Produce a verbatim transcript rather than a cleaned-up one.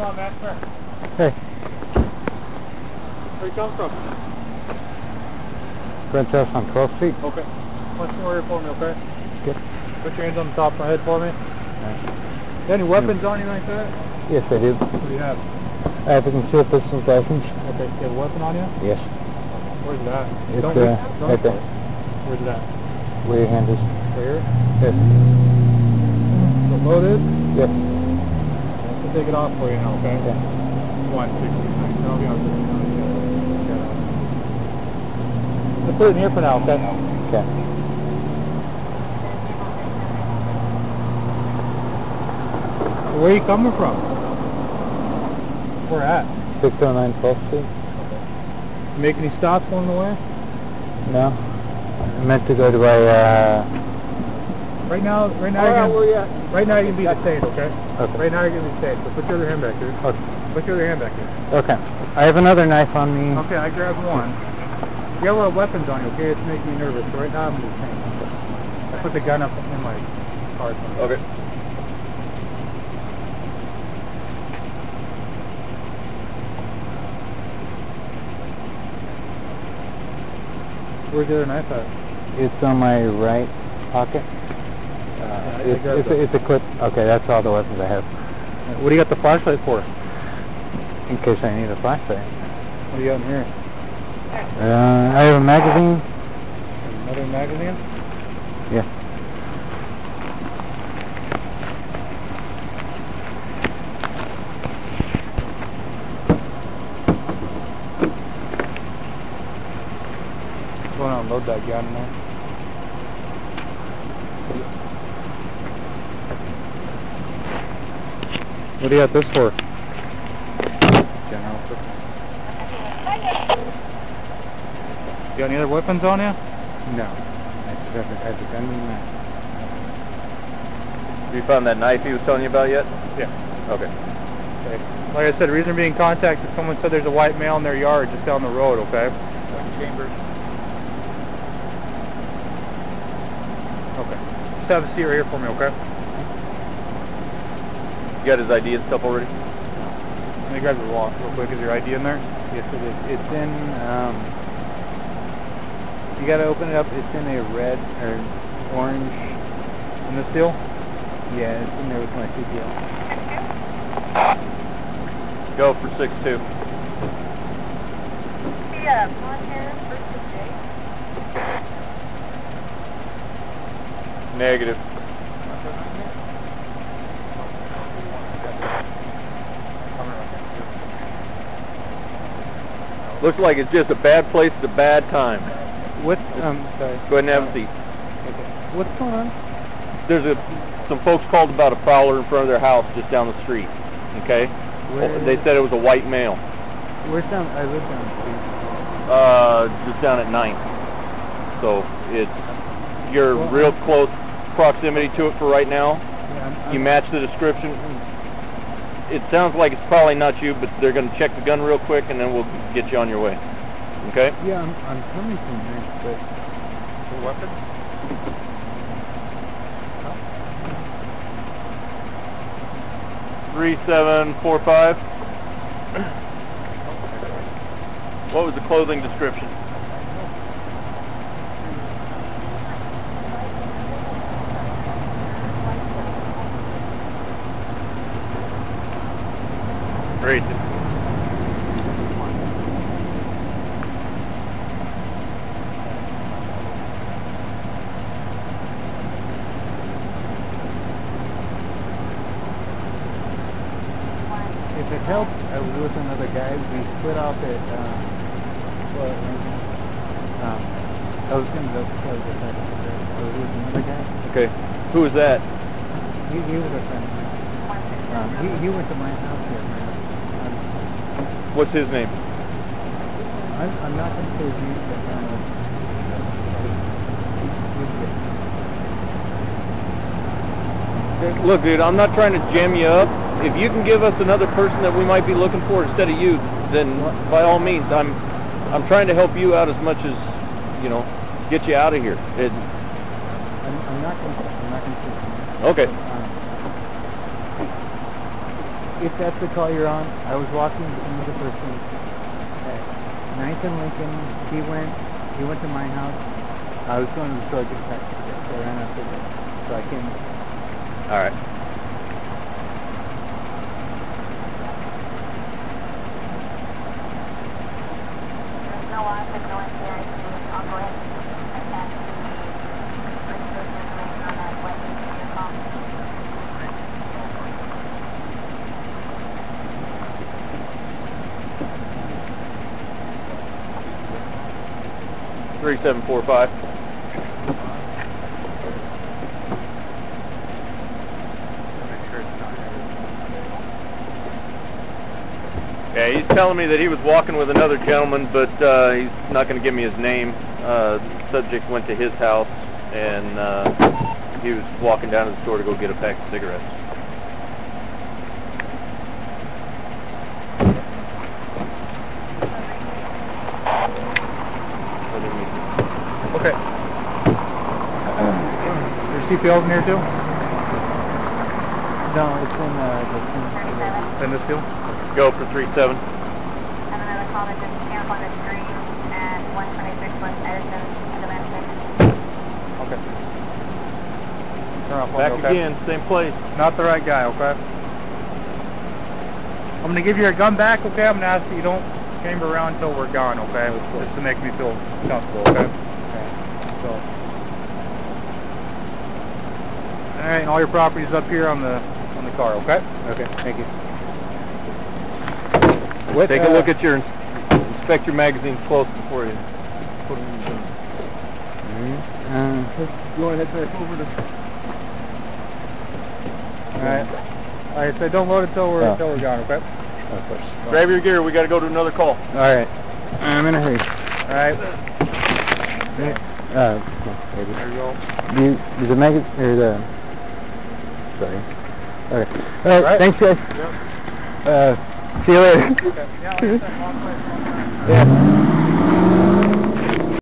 Hold on, man. Sir. Hey. Where you come from? Grantchester on twelfth Street. Okay. Punch your order for me, okay? Good. Put your hands on the top of my head for me. Nice. Any weapons on you like that? Yes, I do. What do you have? I have a concealed pistol license. Okay. You have a weapon on you? Yes. Where's that? It's don't uh, don't right there. Where's that? Where your hand is. Where? Yes. Is it loaded? Yes. I can take it off for you now, okay? Okay. one sixty-nine. I'll be on sixty-nine. Let's put it in here for now, okay? Okay. Where are you coming from? Where at? six oh nine twelfth Street. Make any stops along the way? No. I meant to go to my, uh... Right now, right now, right, you're gonna, you right now you can be detained, okay? Okay. Right now you can be detained, so put your other hand back here. Okay. Put your other hand back here. Okay. I have another knife on me. Okay, I grabbed one. You have a lot of weapons on you, okay? It's making me nervous, so right now I'm detained. I put the gun up in my car. Okay. Where's the other knife at? It's on my right pocket. Uh, yeah, it's, it's, a, it's a clip. Okay, that's all the weapons I have. What do you got the flashlight for? In case I need a flashlight. What do you got in here? Uh, I have a magazine. Another magazine? Yeah. I'm going to unload that gun in there. What do you got this for? General. You got any other weapons on you? No. I just have to have the gun in there. Have you found that knife he was telling you about yet? Yeah. Okay. Okay. Like I said, the reason we're being contacted is someone said there's a white male in their yard just down the road, okay? Chambers. Have a seat right here for me, okay? You got his I D and stuff already? Let me grab the wallet real quick. Is your I D in there? Yes, it is. It's in, um, you gotta open it up. It's in a red, or orange. In this deal? Yeah, it's in there with my C P L. Go for six two. Yeah, Montana. Negative. Looks like it's just a bad place at a bad time. What's, um, sorry. Go ahead and have a seat. Okay. What's going on? There's a, some folks called about a prowler in front of their house just down the street. Okay? Where? They said it was a white male. Where's down, I live down the street. Uh, just down at ninth. So, it's, you're well, real I'm, close. Proximity to it for right now. Yeah, I'm, I'm you match the description. It sounds like it's probably not you, but they're going to check the gun real quick, and then we'll get you on your way. Okay? Yeah, I'm, I'm coming from here, but the weapon? Three seven four five. What was the clothing description? Great. If it helped, I was with another guy. We split up at, um, well, um, I was going to go because of that. I was with another guy. Okay. Who was that? He, he was a friend. Um, he, he went to my house here. What's his name? I'm, I'm not going to say his name, but um, he's, he's good. Look, dude, I'm not trying to jam you up. If you can give us another person that we might be looking for instead of you, then by all means, I'm I'm trying to help you out as much as, you know, get you out of here. It, I'm, I'm not going to say his name. Okay. Um, if that's the call you're on, I was walking into the person at ninth and Lincoln. He went, he wwent to my house. I was going to the store to get back to the desk. I ran up to there, so I came. All right. three seven four five. Yeah, he's telling me that he was walking with another gentleman, but uh, he's not going to give me his name. Uh, the subject went to his house, and uh, he was walking down to the store to go get a pack of cigarettes. Okay. There's C P L in here too? No, it's in uh, the... It's in this field? Go for three seven. I have another call that just came up on the screen at one twenty-six West Edison in the Mansion. Okay. Off Back one, okay? Again, same place. Not the right guy, okay? I'm going to give you your gun back, okay? I'm going to ask that you don't chamber around until we're gone, okay? Cool. Just to make me feel comfortable, okay? So. All right, and all your property's up here on the on the car, okay? Okay, thank you. With, Take uh, a look at your inspect your magazine close before you put them in. Mm-hmm. uh, you want to head back over to? All right. All right. So don't load it till we're no. till we're gone, okay? Okay. So. Grab your gear. We got to go to another call. All right. I'm in a hurry. All right. Okay. Uh, there you go. You, there's a magazine, there's a, sorry. Okay. Alright, right. Thanks guys. Yep. Uh, see you later. Okay. Yeah,